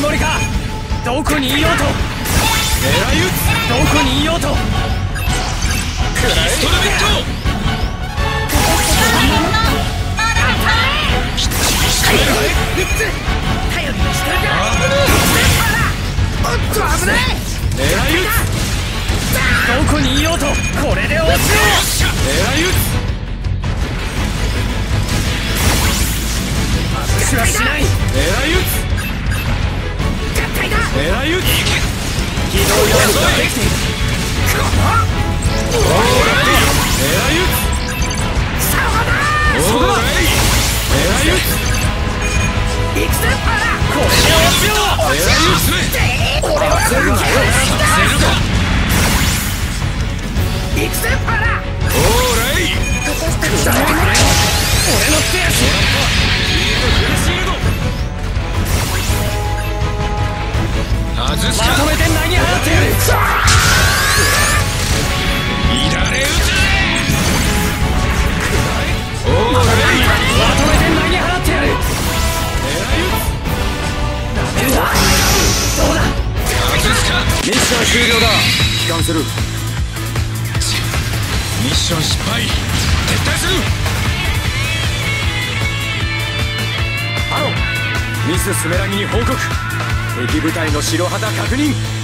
つもりか。どこにいようと狙い撃つ。どこにいようとクライストルメット頼りにしてるから。おっと危ない。狙い撃つ。どこにいようとこれで落ちろ。狙い撃つ。私はしない。狙い撃つ。合体だ。狙い撃つ。機動要素ができている。狙い撃つ。さあだ。そこだ。狙い撃つ。行くぜパラ。これで落ちよう。狙い撃つ。俺はすぐに。行くぜパラ。オーライ。俺の手足。フルシールド。外すか。まとめて投げ放ってやる。乱れ打つ。オーライ。まとめて投げ放ってやる。どうだ。ミッション終了だ。帰還する。ミッション失敗。撤退する。アロン、ミススメラギに報告。敵部隊の白旗確認。